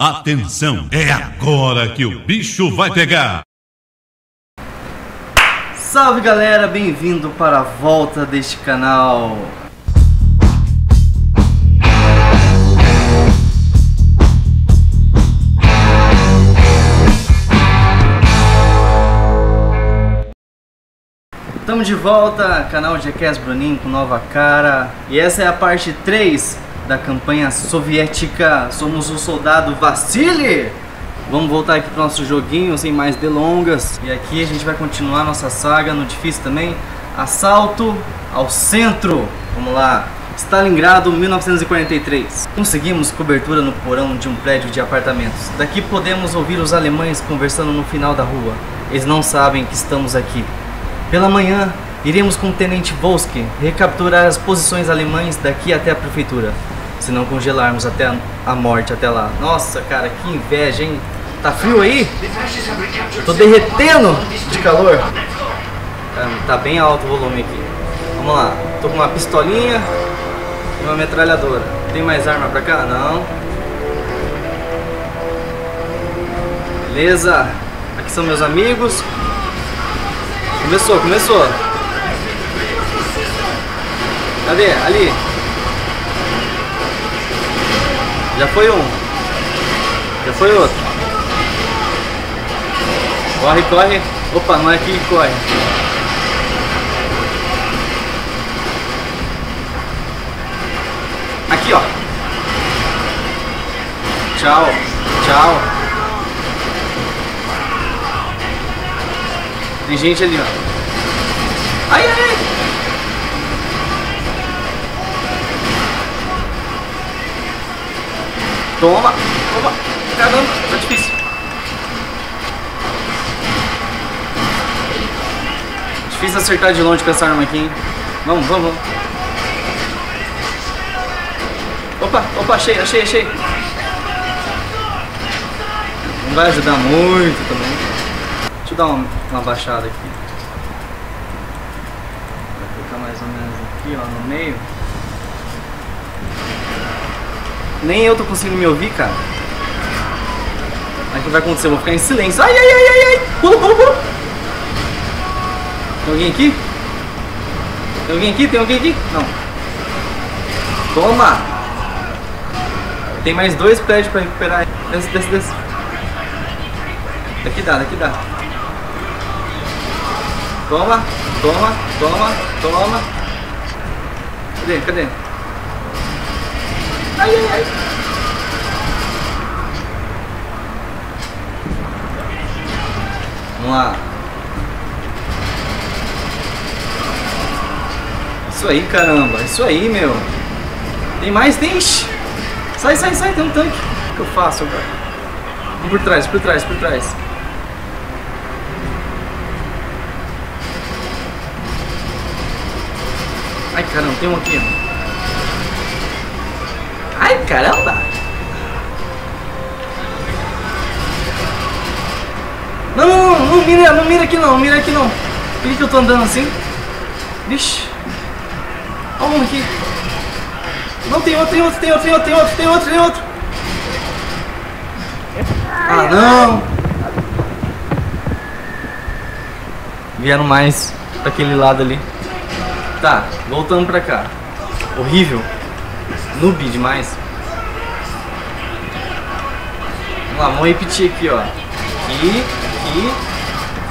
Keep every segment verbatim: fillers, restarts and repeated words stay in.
Atenção, é agora que o bicho vai pegar! Salve galera, bem-vindo para a volta deste canal! Estamos de volta, canal Gcast Bruninho com nova cara. E essa é a parte três da campanha soviética. Somos o soldado Vassili. Vamos voltar aqui pro nosso joguinho sem mais delongas. E aqui a gente vai continuar nossa saga no difícil também. Assalto ao centro. Vamos lá. Stalingrado, mil novecentos e quarenta e três. Conseguimos cobertura no porão de um prédio de apartamentos. Daqui podemos ouvir os alemães conversando no final da rua. Eles não sabem que estamos aqui. Pela manhã, iremos com o tenente Volski recapturar as posições alemães daqui até a prefeitura. Se não congelarmos até a morte até lá. Nossa, cara, que inveja, hein? Tá frio aí? Tô derretendo de calor. Tá bem alto o volume aqui. Vamos lá. Tô com uma pistolinha e uma metralhadora. Tem mais arma pra cá? Não. Beleza. Aqui são meus amigos. Começou, começou. Cadê? Ali. Já foi um. Já foi outro. Corre, corre. Opa, não é aqui que corre. Aqui, ó. Tchau. Tchau. Tem gente ali, ó. Ai, ai, ai. Toma! Toma! Caramba! Tá difícil! Difícil acertar de longe com essa arma aqui, hein? Vamos, vamos, vamos! Opa! Opa! Achei, achei, achei! Não vai ajudar muito também. Deixa eu dar uma, uma baixada aqui. Vai colocar mais ou menos aqui, ó, no meio. Nem eu tô conseguindo me ouvir, cara. Aí o que vai acontecer? Eu vou ficar em silêncio. Ai, ai, ai, ai, ai. Pula, pula, pula. Tem alguém aqui? Tem alguém aqui? Tem alguém aqui? Não. Toma. Tem mais dois prédios pra recuperar. Desce, desce, desce. Daqui dá, daqui dá. Toma, toma, toma, toma. Cadê, cadê? Ai, ai, ai. Vamos lá. Isso aí, caramba. Isso aí, meu. Tem mais? Tem? Sai, sai, sai. Tem um tanque. O que eu faço agora? Vamos por trás, por trás, por trás. Ai, caramba. Tem um aqui. Ai, caramba! Não, não, não, não mira, não mira aqui não, não mira aqui não. Por que que eu tô andando assim? Vixe. Olha um aqui. Não, tem outro, tem outro, tem outro, tem outro, tem outro, tem outro, tem outro. Ah, não! Vieram mais pra aquele lado ali. Tá, voltando pra cá. Horrível. Noob demais. Vamos lá, vamos repetir aqui, ó. Aqui, aqui.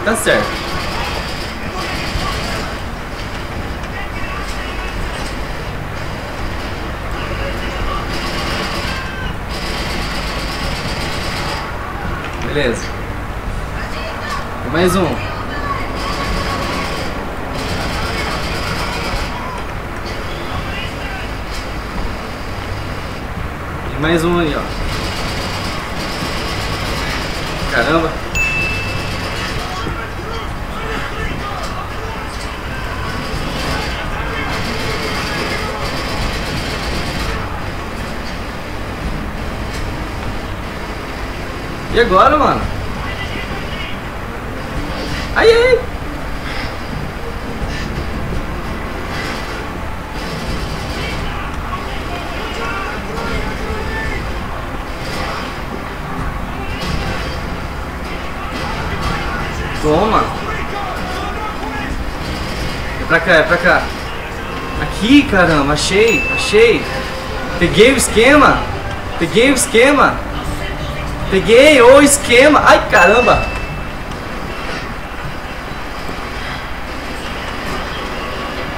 Tá certo. Beleza. Mais um. Mais um aí, ó. Caramba. E agora, mano? Ai, ai. Toma. É pra cá, é pra cá. Aqui, caramba, achei, achei. Peguei o esquema. Peguei o esquema. Peguei o esquema. Ai, caramba.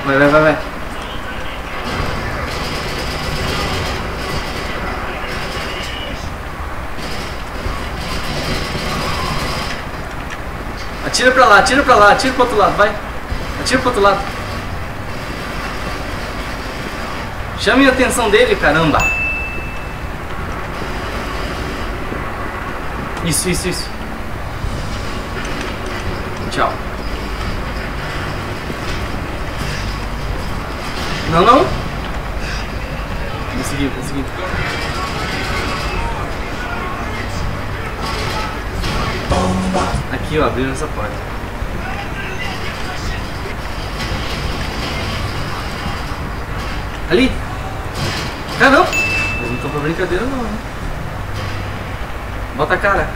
Vai, vai, vai, vai. Atira pra lá, atira pra lá, atira pro outro lado, vai. Atira pro outro lado. Chame a atenção dele, caramba. Isso, isso, isso. Tchau. Não, não. Consegui, consegui. Aqui, ó, abrindo essa porta. Ali! Ah, não! Eu não tô pra brincadeira, não, né? Bota a cara.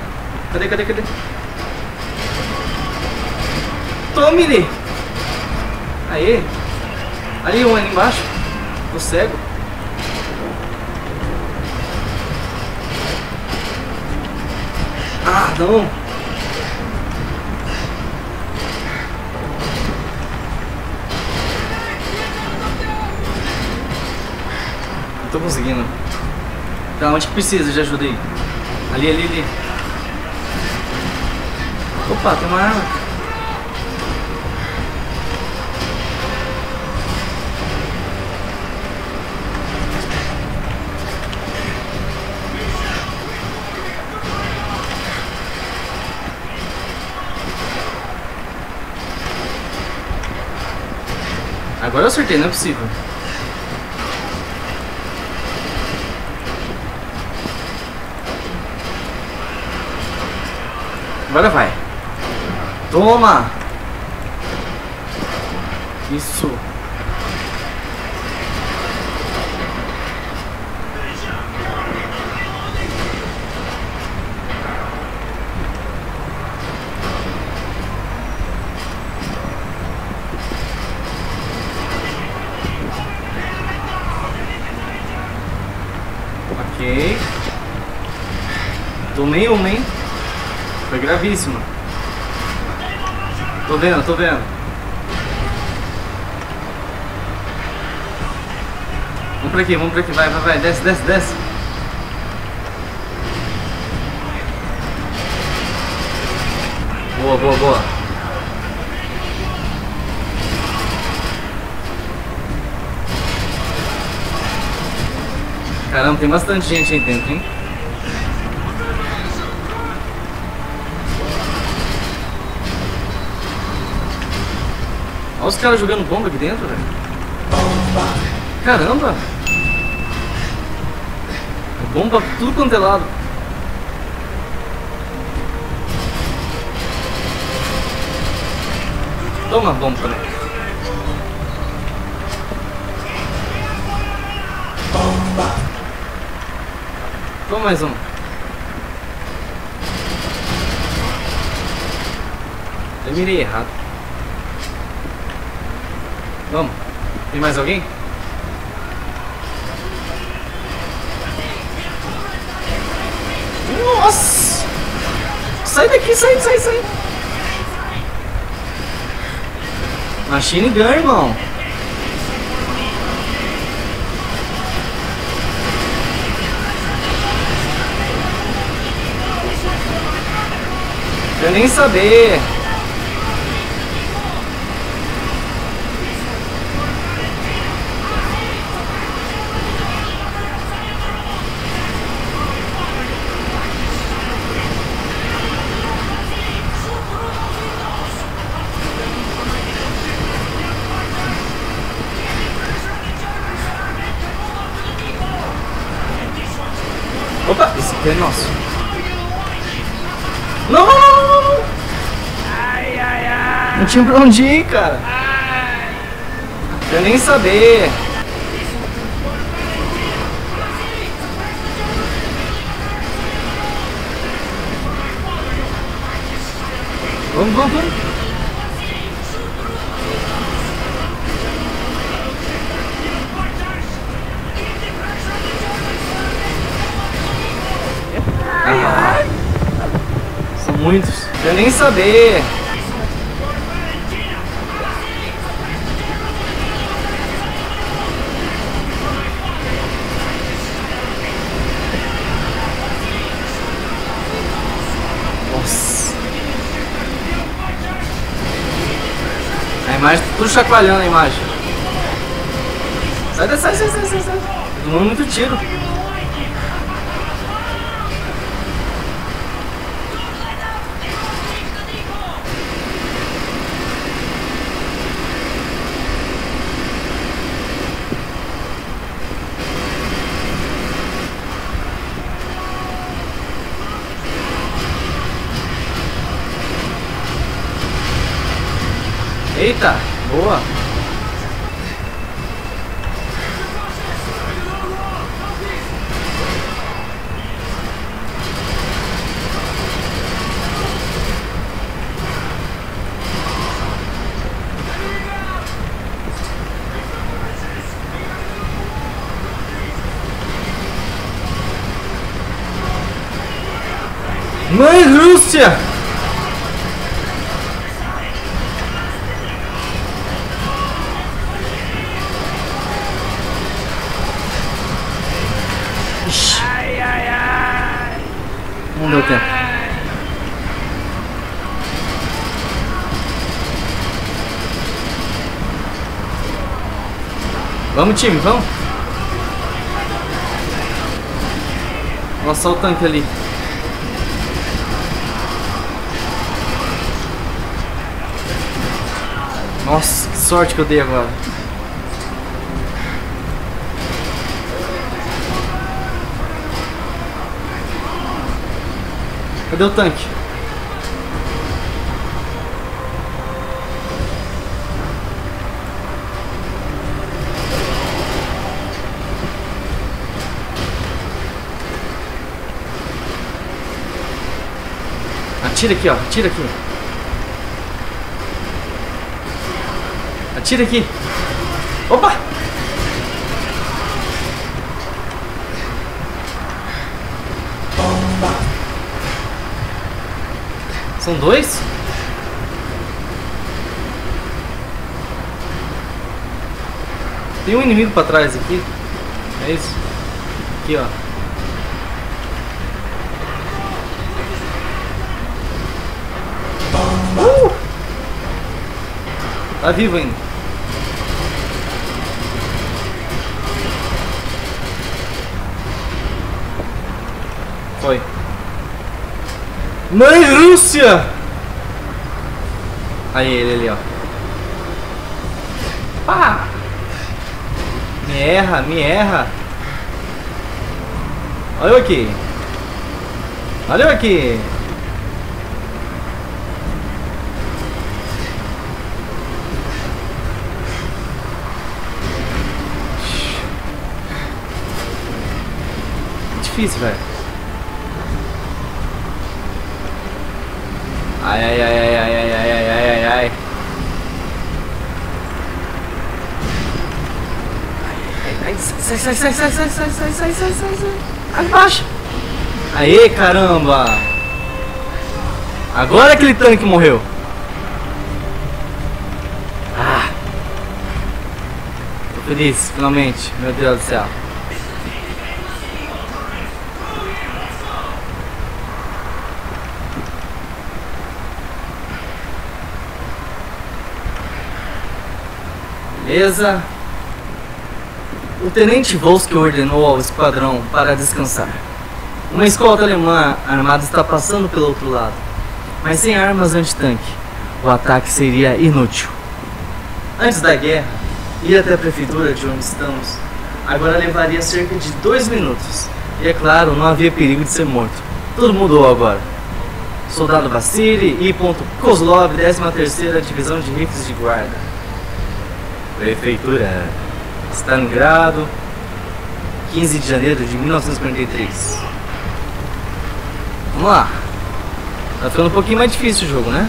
Cadê, cadê, cadê? Tome-lhe! Aê! Ali, um ali embaixo. Tô cego. Ah, não! Tô conseguindo. Tá, onde que precisa de ajuda aí? Ali, ali, ali. Opa, tem uma arma. Agora eu acertei, não é possível. Agora vai. Toma! Isso. Ok. Tomei uma, hein? Foi gravíssimo. Tô vendo, tô vendo. Vamos pra aqui, vamos pra aqui. Vai, vai, vai. Desce, desce, desce. Boa, boa, boa. Caramba, tem bastante gente aí dentro, hein? Olha os caras jogando bomba aqui dentro, velho. Caramba! Bomba tudo quanto é lado. Toma a bomba também. Bomba! Toma mais um. Eu mirei errado. Vamos. Tem mais alguém? Nossa! Sai daqui, sai, sai, sai! Machine gun, irmão! Eu nem saber! Opa, esse aqui é nosso. Não, não, não, não, não. Ai, ai, ai. Não tinha pra onde ir, cara. Ai. Eu nem saber. Vamos, vamos, vamos. Ah, são muitos. Eu nem saber. Mas tudo chacoalhando a imagem. Sai, sai, sai, sai, sai, sai. Tomando muito tiro. Eita, boa! Mãe Rússia! Não deu tempo. Vamos, time, vamos. Nossa, só o tanque ali. Nossa, que sorte que eu dei agora. Cadê o tanque? Atira aqui, ó. Atira aqui. Atira aqui. Opa! São dois? Tem um inimigo pra trás aqui. É isso? Aqui, ó. Uh! Tá vivo ainda. Foi. Mãe Rússia! Aí ele ali, ó. Pá! Me erra, me erra. Olha eu aqui. Olha eu aqui. Difícil, velho. Ai, ai, ai, ai, ai, ai, ai, ai, ai, ai. Ai, sai, sai, sai, sai, sai, sai, sai, sai, sai, sai, sai. Abaixa. Aê, caramba. Agora aquele tanque morreu. Ah. Tô feliz, finalmente. Meu Deus do céu. Beleza. O tenente Volski ordenou ao esquadrão para descansar. Uma escolta alemã armada está passando pelo outro lado, mas sem armas antitanque, o ataque seria inútil. Antes da guerra, ir até a prefeitura de onde estamos agora levaria cerca de dois minutos. E é claro, não havia perigo de ser morto. Tudo mudou agora. Soldado Vassili e Kozlov, décima terceira Divisão de Rifles de Guarda. Prefeitura Stalingrado, quinze de janeiro de mil novecentos e quarenta e três. Vamos lá. Tá ficando um pouquinho mais difícil o jogo, né?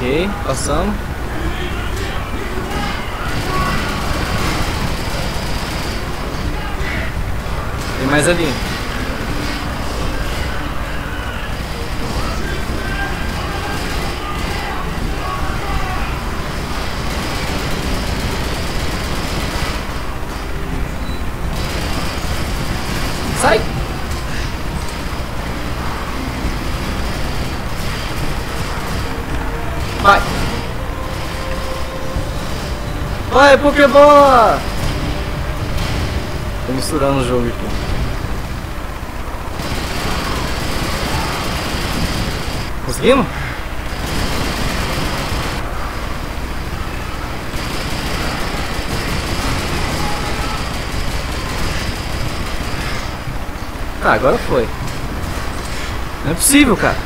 Ok, passamos. Tem mais ali. Sai! Vai! Vai, Pokébola! Tô misturando o jogo aqui. Conseguimos? Ah, agora foi. Não é possível, cara.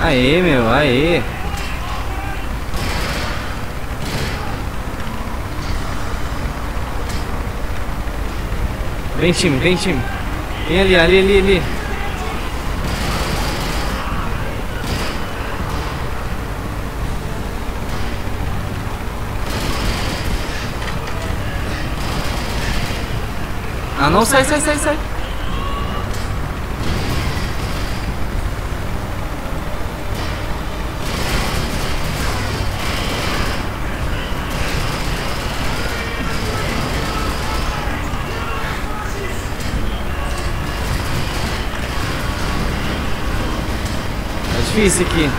Aê, meu, aê. Vem, time, vem, time. Vem ali, ali, ali, ali. Ah, não, sai, sai, sai, sai. É difícil aqui.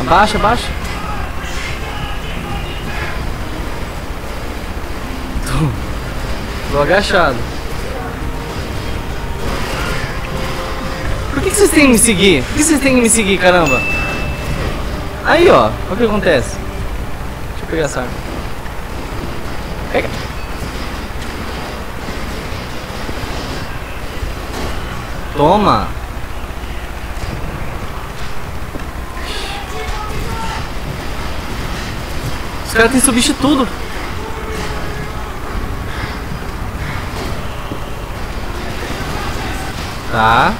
Abaixa, abaixa. Tô, tô agachado. Por que, que vocês têm que me seguir? Por que vocês têm que me seguir, caramba? Aí, ó, olha o que acontece. Deixa eu pegar essa arma. Pega. Toma. Os caras têm substituto. Tá.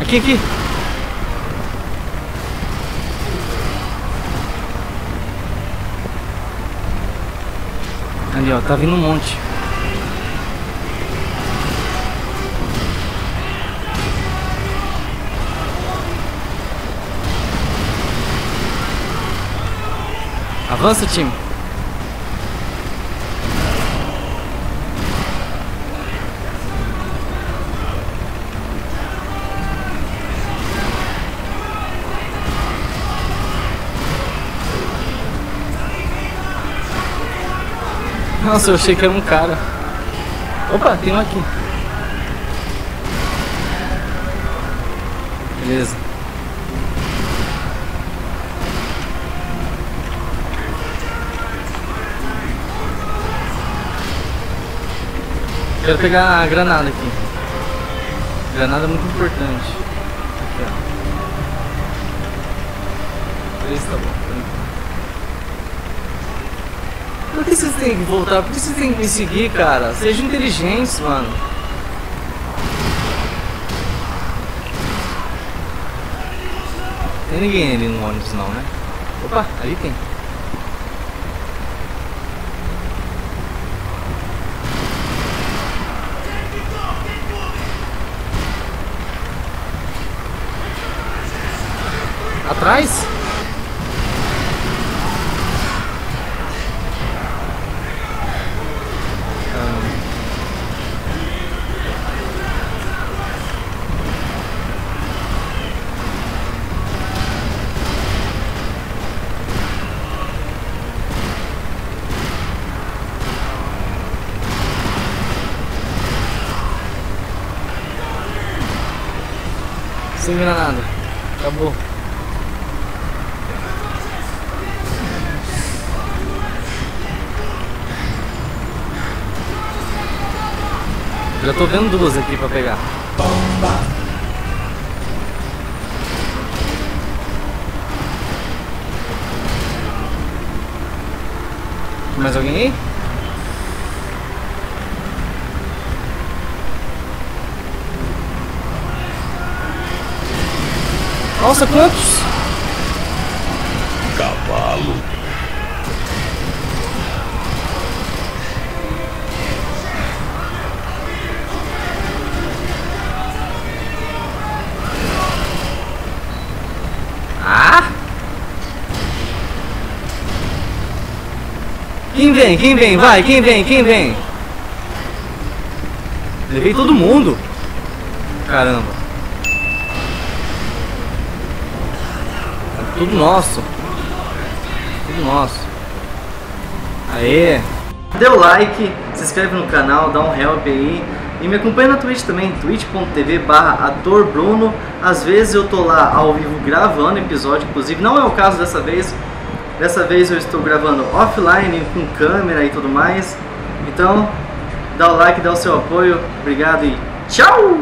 Aqui, aqui. Ali, ó, tá vindo um monte. Avança, time. Nossa, eu achei que era um cara. Opa, tem um aqui. Beleza. Quero pegar a granada aqui. Granada é muito importante. Aqui, ó. Beleza, tá bom. Por que vocês têm que voltar? Por que vocês têm que me seguir, cara? Sejam inteligentes, mano. Tem ninguém ali no ônibus não, né? Opa, ali tem. Atrás? Sem granada, acabou. Já tô vendo duas aqui pra pegar. Bomba! Mais alguém aí? Nossa, quantos? Cavalo. Ah! Quem vem? Quem vem? Vai! Quem vem? Quem vem? Levei todo mundo! Caramba! Tudo nosso. Tudo nosso. Aê! Dê o like, se inscreve no canal, dá um help aí. E me acompanha na Twitch também, twitch ponto tv barra atorbruno. Às vezes eu tô lá ao vivo gravando episódio, inclusive. Não é o caso dessa vez. Dessa vez eu estou gravando offline, com câmera e tudo mais. Então, dá o like, dá o seu apoio. Obrigado e tchau!